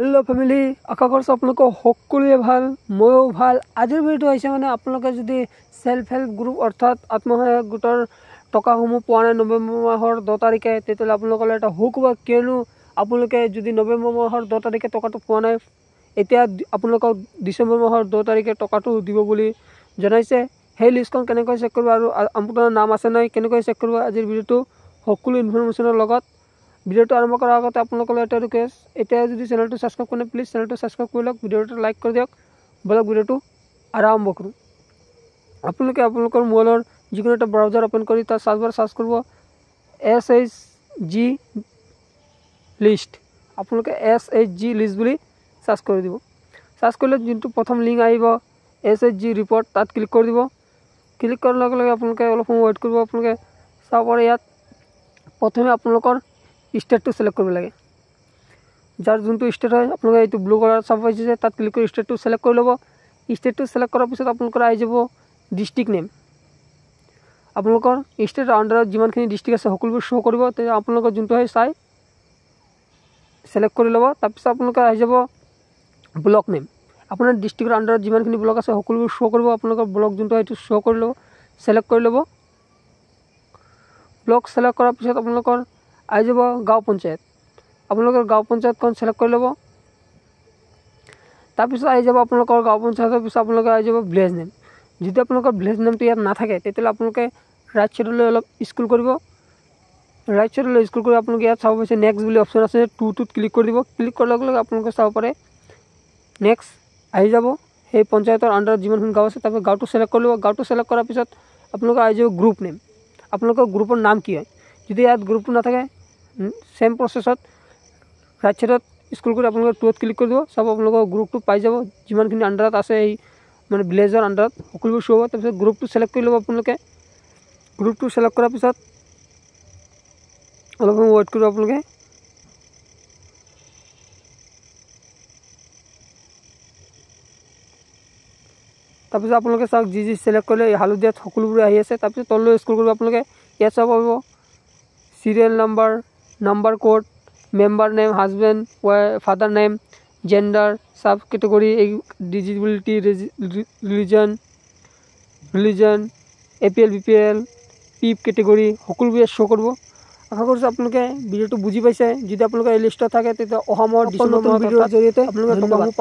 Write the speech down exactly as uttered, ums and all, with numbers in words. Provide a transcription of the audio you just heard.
Hello family आशा करছো आपलोगों সকলোৱে ভাল ময়ো ভাল। আজিৰ ভিডিঅটো হৈছে মানে আপোনালোকে যদি সেলফ হেল্প গ্রুপ অর্থাৎ আত্মসহায়ক গোটৰ টকা সমূহ পোৱা নাই নৱেম্বৰ মাহৰ দুই তাৰিখে তেতিয়া আপোনালোকলৈ এটা হুকুবা কেনো আপোনালোকে যদি নৱেম্বৰ মাহৰ দুই তাৰিখে টকাটো পোৱা নাই এতিয়া আপোনালোকক ডিসেম্বৰ মাহৰ দুই তাৰিখে টকাটো দিব বুলি জনাইছে। সেই লিষ্টখন কেনেকৈ চেক কৰিব আৰু আপোনাৰ নাম আছে নাই কেনেকৈ চেক কৰিব আজিৰ ভিডিঅটো সকলো ইনফৰমেচনৰ লগত ভিডিওটো আরম্ভ কৰাৰ আগতে আপোনালোকলৈ এটা ৰিকুৱেষ্ট, এতিয়া যদি চেনেলটো সাবস্ক্রাইব কৰে প্লিজ চেনেলটো সাবস্ক্রাইব কৰি লওক, ভিডিওটো লাইক কৰি দিয়ক। বলক ভিডিওটো আৰম্ভ কৰোঁ। আপোনালোকে আপোনালোকৰ মোবাইলৰ যিকোনো এটা ব্ৰাউজাৰ ওপেন কৰি তাৰ সার্চ বাৰ সার্চ কৰিব এছ এইচ জি লিষ্ট। আপোনালোকে এছ এইচ জি লিষ্ট বুলি সার্চ কৰি দিব। সার্চ কৰিলে যোনটো প্ৰথম লিংক আহিব এছ এইচ জি ৰিপৰ্ট তাত ক্লিক কৰি দিব। ক্লিক কৰাৰ লগে লগে আপোনালোকে অলপ ওয়েট কৰিব। আপোনালোকে চাব পাৰে ইয়াত প্ৰথমে আপোনালোকৰ स्टेट सिलेक्ट कर लगे जार जो स्टेट है अपने ये ब्लू कलर सब पासी तक क्लिक कर स्टेट सिलेक्ट कर लो। स्टेट सिलेक्ट कर पास अपने आई जाब डिस्ट्रिक्ट नेम अपने स्टेट अंडार जी डिस्ट्रिक्ट आस सकोबूर शो कर अपने जो चाय सिलेक्ट कर लो। तक अपने आई जाब ब्लक नेम अपना डिस्ट्रिक्टर अंडार जी ब्लक आस सकोबूर शो कर अपने ब्लक जो शो कर लो सिलेक्ट कर लो। ब्लक सिलेक्ट कर पास अपने आई जाब गाँव पंचायत अपने गाँव पंचायत सिलेक्ट कर लो। तक आई जाब अपने गाँव पंचायत पास अपने आई जाब विलेज नेम जो अपने विलेज नेम तो इतना ना थे अपने राइट साइड अलग स्क्रॉल कर राइट साइड स्क्रॉल कर अपने इतना सब पासी नेक्स्ट भी ऑप्शन आए टू टू क्लिक कर दी। क्लिक कर लगे अपने सब पे नेक्स्ट आई जाब पंचायतर अंडार जिन गाँव आस गाँव सिलेक्ट कर लो। गाँव सिलेक्ट कर पास अपने आई जाब ग्रुप नेम अपने ग्रुपर नाम कि है जो इतना ग्रुप ना थे same process right side scroll कर अपने टूत क्लिक कर दी सब अपने ग्रुप तो पाई जाब जिमानखिनि अंडारत आए मैं विलेजर अंडारत सकोबूर शो हम। तक ग्रुप तो सिलेक्ट कर लो। अपने ग्रुप तो सिलेक्ट कर पास अलग समय वेट कर अपने तक अपने चाक जी जी सिलेक्ट कर हालधिया सकोबूर आई आसे तक तल स्क्रॉल कर अपने इतना सब पा serial number number code member name husband father name gender सब category disability religion religion APL BPL पीप कैटेगरी सकोबूर शो करब। आशा कर बुझी पासी जो अपने लिस्ट थके अहम डिसेम्बर भिडिओर जरिए।